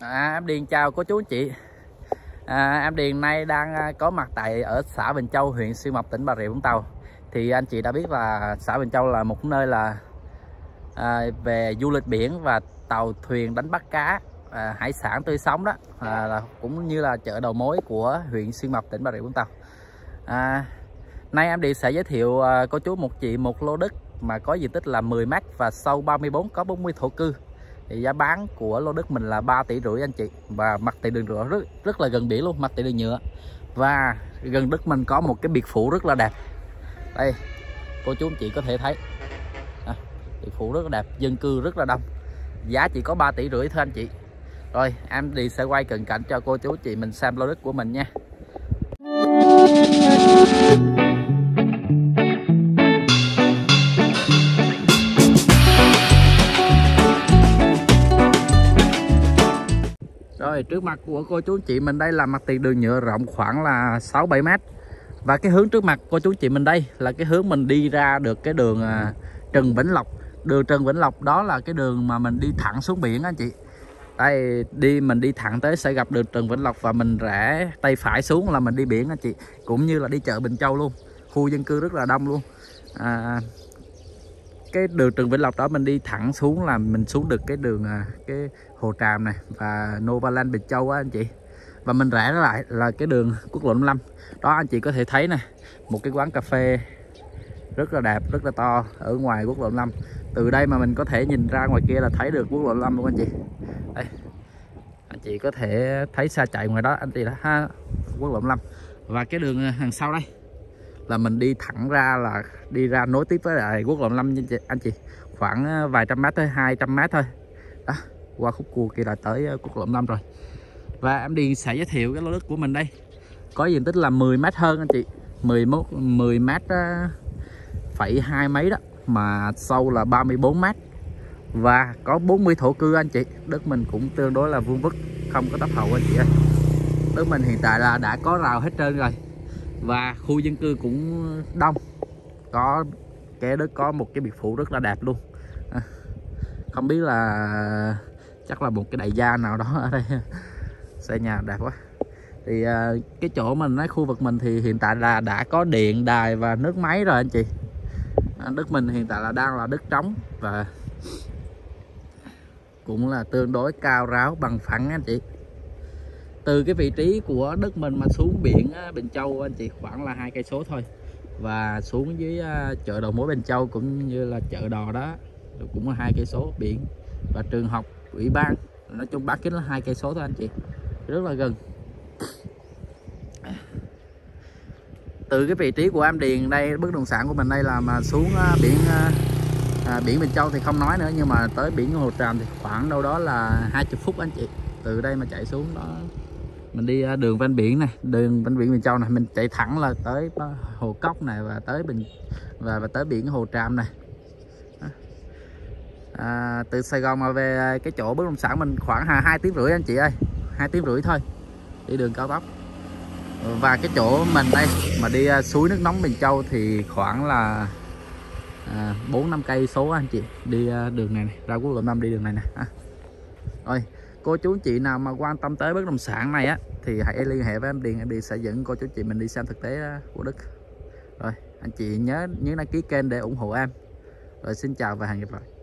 Em Điền chào cô chú chị. Em Điền nay đang có mặt tại ở xã Bình Châu, huyện Xuyên Mộc, tỉnh Bà Rịa Vũng Tàu. Thì anh chị đã biết là xã Bình Châu là một nơi là về du lịch biển và tàu thuyền đánh bắt cá, hải sản tươi sống đó, cũng như là chợ đầu mối của huyện Xuyên Mộc, tỉnh Bà Rịa Vũng Tàu. Nay em Điền sẽ giới thiệu cô chú một lô đất mà có diện tích là 10 m và sâu 34 có 40 thổ cư. Thì giá bán của lô đất mình là 3,5 tỷ anh chị, và mặt tiền đường rửa rất là gần biển luôn, mặt tiền đường nhựa. Và gần đất mình có một cái biệt phủ rất là đẹp. Đây, cô chú anh chị có thể thấy. Biệt phủ rất là đẹp, dân cư rất là đông. Giá chỉ có 3,5 tỷ thôi anh chị. Rồi, em đi sẽ quay cận cảnh cho cô chú chị mình xem lô đất của mình nha. Rồi, trước mặt của cô chú chị mình đây là mặt tiền đường nhựa rộng khoảng là 6-7 m. Và cái hướng trước mặt cô chú chị mình đây là cái hướng mình đi ra được cái đường Trần Vĩnh Lộc. Đường Trần Vĩnh Lộc đó là cái đường mà mình đi thẳng xuống biển đó anh chị. Đây, mình đi thẳng tới sẽ gặp đường Trần Vĩnh Lộc, và mình rẽ tay phải xuống là mình đi biển anh chị, cũng như là đi chợ Bình Châu luôn. Khu dân cư rất là đông luôn. Cái đường Trần Vĩnh Lộc đó mình đi thẳng xuống là mình xuống được cái đường cái Hồ Tràm này và Novaland Bình Châu á anh chị. Và mình rẽ nó lại là cái đường quốc lộ 55. Đó anh chị có thể thấy nè, một cái quán cà phê rất là đẹp, rất là to ở ngoài quốc lộ 55. Từ đây mà mình có thể nhìn ra ngoài kia là thấy được quốc lộ 55 luôn anh chị. Đây, anh chị có thể thấy xa chạy ngoài đó anh chị đã ha, quốc lộ 55. Và cái đường hàng sau đây là mình đi thẳng ra là đi ra nối tiếp với lại quốc lộ 55 anh chị, khoảng vài trăm mét thôi, 200 m thôi đó, qua khúc cua kia là tới quốc lộ 55 rồi. Và em đi sẽ giới thiệu cái lô đất của mình đây có diện tích là 10 m hơn anh chị, 10 m phẩy 2 mấy đó, mà sâu là 34 m và có 40 thổ cư anh chị. Đất mình cũng tương đối là vuông vức, không có tấp hậu anh chị ơi. Đất mình hiện tại là đã có rào hết trơn rồi, và khu dân cư cũng đông. Có cái đất có một cái biệt phủ rất là đẹp luôn. Không biết là chắc là một cái đại gia nào đó ở đây xây nhà đẹp quá. Thì cái chỗ mình nói khu vực mình thì hiện tại là đã có điện, đài và nước máy rồi anh chị. Đất mình hiện tại là đang là đất trống và cũng là tương đối cao ráo bằng phẳng anh chị. Từ cái vị trí của đất mình mà xuống biển Bình Châu anh chị khoảng là 2 cây số thôi, và xuống dưới chợ đầu mối Bình Châu cũng như là chợ đò đó cũng là 2 cây số biển, và trường học, ủy ban, nói chung bán kính là 2 cây số thôi anh chị, rất là gần. Từ cái vị trí của em Điền đây, bất động sản của mình đây là mà xuống biển Bình Châu thì không nói nữa, nhưng mà tới biển Hồ Tràm thì khoảng đâu đó là 20 phút anh chị. Từ đây mà chạy xuống đó mình đi đường ven biển này, đường ven biển Bình Châu này, mình chạy thẳng là tới Hồ Cốc này và tới tới biển Hồ Tràm này. Từ Sài Gòn mà về cái chỗ bất động sản mình khoảng 2,5 tiếng anh chị ơi, 2,5 tiếng thôi, đi đường cao tốc. Và cái chỗ mình đây mà đi suối nước nóng Bình Châu thì khoảng là 4-5 cây số anh chị, đi đường này, ra quốc lộ 5 đi đường này nè. Rồi, cô chú chị nào mà quan tâm tới bất động sản này á thì hãy liên hệ với em Điền, em Điền sẽ dẫn cô chú chị mình đi xem thực tế của đất. Rồi, anh chị nhớ đăng ký kênh để ủng hộ em. Rồi, xin chào và hẹn gặp lại.